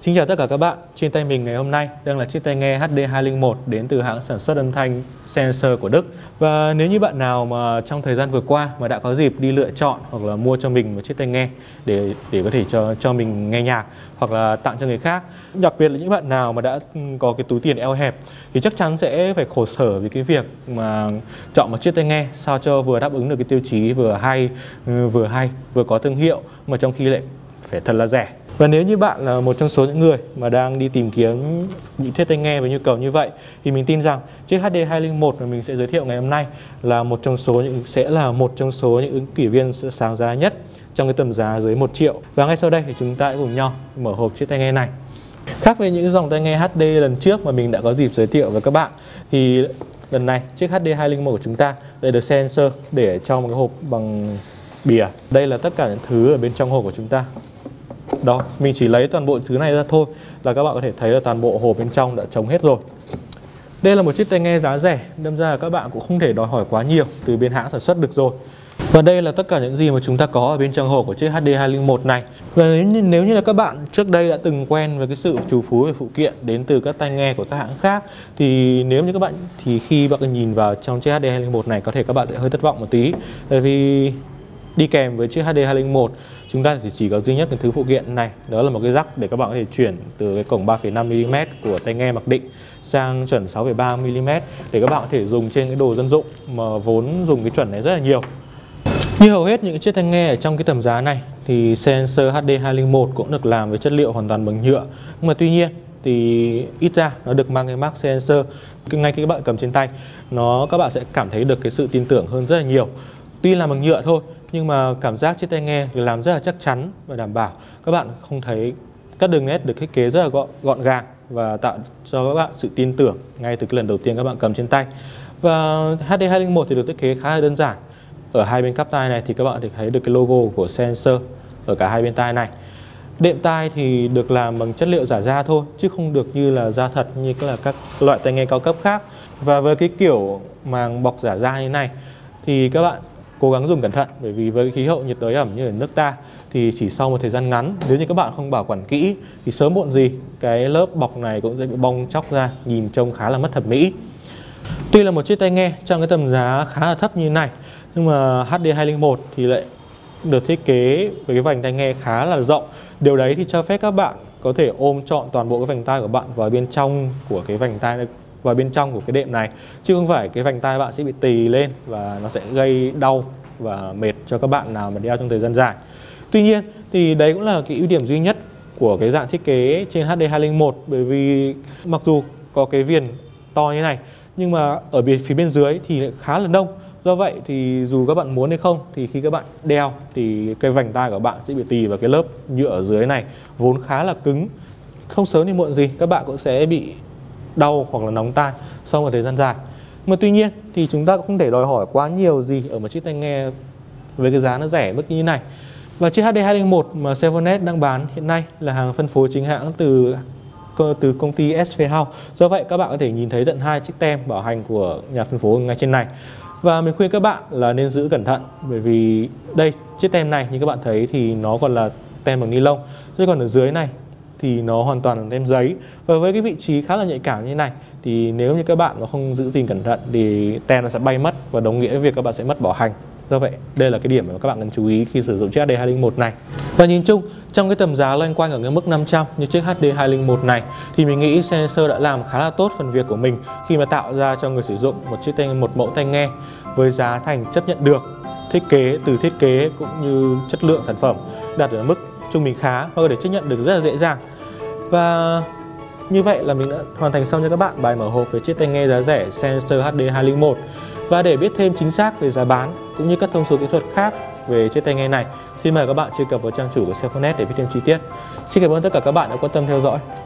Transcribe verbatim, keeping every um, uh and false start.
Xin chào tất cả các bạn, trên tay mình ngày hôm nay đang là chiếc tai nghe H D hai không một đến từ hãng sản xuất âm thanh Sennheiser của Đức. Và nếu như bạn nào mà trong thời gian vừa qua mà đã có dịp đi lựa chọn hoặc là mua cho mình một chiếc tai nghe để để có thể cho cho mình nghe nhạc hoặc là tặng cho người khác, đặc biệt là những bạn nào mà đã có cái túi tiền eo hẹp thì chắc chắn sẽ phải khổ sở vì cái việc mà chọn một chiếc tai nghe sao cho vừa đáp ứng được cái tiêu chí vừa hay vừa hay vừa có thương hiệu mà trong khi lại phải thật là rẻ. Và nếu như bạn là một trong số những người mà đang đi tìm kiếm những chiếc tai nghe với nhu cầu như vậy thì mình tin rằng chiếc H D hai không một mà mình sẽ giới thiệu ngày hôm nay là một trong số những sẽ là một trong số những ứng cử viên sẽ sáng giá nhất trong cái tầm giá dưới một triệu. Và ngay sau đây thì chúng ta hãy cùng nhau mở hộp chiếc tai nghe này. Khác với những dòng tai nghe H D lần trước mà mình đã có dịp giới thiệu với các bạn thì lần này chiếc H D hai không một của chúng ta lại được Sennheiser để trong một cái hộp bằng bìa. Đây là tất cả những thứ ở bên trong hộp của chúng ta. Đó, mình chỉ lấy toàn bộ thứ này ra thôi là các bạn có thể thấy là toàn bộ hộp bên trong đã trống hết rồi. Đây là một chiếc tai nghe giá rẻ, đâm ra là các bạn cũng không thể đòi hỏi quá nhiều từ bên hãng sản xuất được rồi. Và đây là tất cả những gì mà chúng ta có ở bên trong hộp của chiếc H D hai không một này. Và nếu như, nếu như là các bạn trước đây đã từng quen với cái sự trù phú về phụ kiện đến từ các tai nghe của các hãng khác thì nếu như các bạn thì khi bạn nhìn vào trong chiếc H D hai không một này có thể các bạn sẽ hơi thất vọng một tí, bởi vì đi kèm với chiếc H D hai không một chúng ta thì chỉ có duy nhất cái thứ phụ kiện này, đó là một cái jack để các bạn có thể chuyển từ cái cổng ba phẩy năm mi li mét của tai nghe mặc định sang chuẩn sáu phẩy ba mi li mét để các bạn có thể dùng trên cái đồ dân dụng mà vốn dùng cái chuẩn này rất là nhiều. Như hầu hết những chiếc tai nghe ở trong cái tầm giá này thì Sennheiser H D hai không một cũng được làm với chất liệu hoàn toàn bằng nhựa, nhưng mà tuy nhiên thì ít ra nó được mang cái mác Sennheiser. Ngay khi các bạn cầm trên tay nó, các bạn sẽ cảm thấy được cái sự tin tưởng hơn rất là nhiều. Tuy là bằng nhựa thôi nhưng mà cảm giác chiếc tai nghe làm rất là chắc chắn và đảm bảo. Các bạn không thấy các đường nét được thiết kế rất là gọn, gọn gàng và tạo cho các bạn sự tin tưởng ngay từ cái lần đầu tiên các bạn cầm trên tay. Và H D hai không một thì được thiết kế khá là đơn giản. Ở hai bên cắp tai này thì các bạn thấy được cái logo của Sennheiser ở cả hai bên tai này. Đệm tai thì được làm bằng chất liệu giả da thôi chứ không được như là da thật như là các loại tai nghe cao cấp khác. Và với cái kiểu màng bọc giả da như này thì các bạn cố gắng dùng cẩn thận, bởi vì với khí hậu nhiệt đới ẩm như ở nước ta thì chỉ sau một thời gian ngắn, nếu như các bạn không bảo quản kỹ thì sớm muộn gì cái lớp bọc này cũng sẽ bị bong tróc ra, nhìn trông khá là mất thẩm mỹ. Tuy là một chiếc tai nghe trong cái tầm giá khá là thấp như này nhưng mà H D hai không một thì lại được thiết kế với cái vành tai nghe khá là rộng. Điều đấy thì cho phép các bạn có thể ôm trọn toàn bộ cái vành tai của bạn vào bên trong của cái vành tai này, vào bên trong của cái đệm này, chứ không phải cái vành tai bạn sẽ bị tì lên và nó sẽ gây đau và mệt cho các bạn nào mà đeo trong thời gian dài. Tuy nhiên thì đấy cũng là cái ưu điểm duy nhất của cái dạng thiết kế trên H D hai không một, bởi vì mặc dù có cái viền to như này nhưng mà ở phía bên dưới thì lại khá là nông. Do vậy thì dù các bạn muốn hay không thì khi các bạn đeo thì cái vành tai của bạn sẽ bị tì vào cái lớp nhựa ở dưới này vốn khá là cứng. Không sớm thì muộn gì các bạn cũng sẽ bị đau hoặc là nóng tai sau một thời gian dài. Mà tuy nhiên thì chúng ta cũng không thể đòi hỏi quá nhiều gì ở một chiếc tai nghe với cái giá nó rẻ mức như này. Và chiếc H D hai không một mà CellphoneS đang bán hiện nay là hàng phân phối chính hãng từ từ công ty S V House. Do vậy các bạn có thể nhìn thấy tận hai chiếc tem bảo hành của nhà phân phối ngay trên này. Và mình khuyên các bạn là nên giữ cẩn thận, bởi vì đây chiếc tem này như các bạn thấy thì nó còn là tem bằng ni lông, chứ còn ở dưới này thì nó hoàn toàn là tem giấy. Và với cái vị trí khá là nhạy cảm như này thì nếu như các bạn mà không giữ gìn cẩn thận thì tem nó sẽ bay mất và đồng nghĩa với việc các bạn sẽ mất bảo hành. Do vậy đây là cái điểm mà các bạn cần chú ý khi sử dụng chiếc H D hai không một này. Và nhìn chung trong cái tầm giá loanh quanh ở cái mức năm trăm như chiếc H D hai không một này thì mình nghĩ Sennheiser đã làm khá là tốt phần việc của mình khi mà tạo ra cho người sử dụng một chiếc tai một mẫu tai nghe với giá thành chấp nhận được, thiết kế từ thiết kế cũng như chất lượng sản phẩm đạt ở mức trung bình khá và có thể chấp nhận được rất là dễ dàng. Và như vậy là mình đã hoàn thành xong cho các bạn bài mở hộp với chiếc tai nghe giá rẻ Sennheiser H D hai không một. Và để biết thêm chính xác về giá bán cũng như các thông số kỹ thuật khác về chiếc tai nghe này, xin mời các bạn truy cập vào trang chủ của CellphoneS để biết thêm chi tiết. Xin cảm ơn tất cả các bạn đã quan tâm theo dõi.